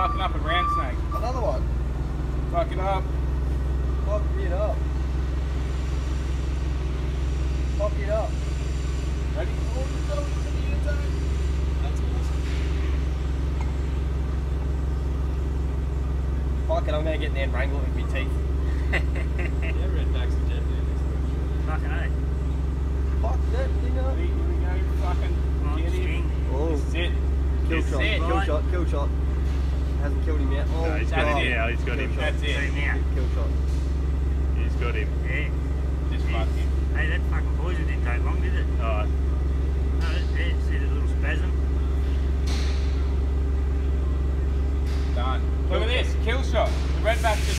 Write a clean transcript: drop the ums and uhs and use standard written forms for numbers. fucking up a brown snake. Another one. Fuck it up. Fuck it up. Fuck it up. Ready? That's awesome. Fuck it, I'm gonna get an end wrangle with my teeth. Yeah, redbacks and jet dude. Fucking A. Fuck that thing up. Here we go, fucking get him. Oh. This is it. Kill shot. Right. Kill shot, kill shot. Hasn't killed him yet. Oh, no, he's got him now. He's got him. That's it. Kill shot.